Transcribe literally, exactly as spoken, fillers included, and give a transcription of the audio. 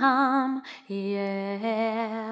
harm, yeah.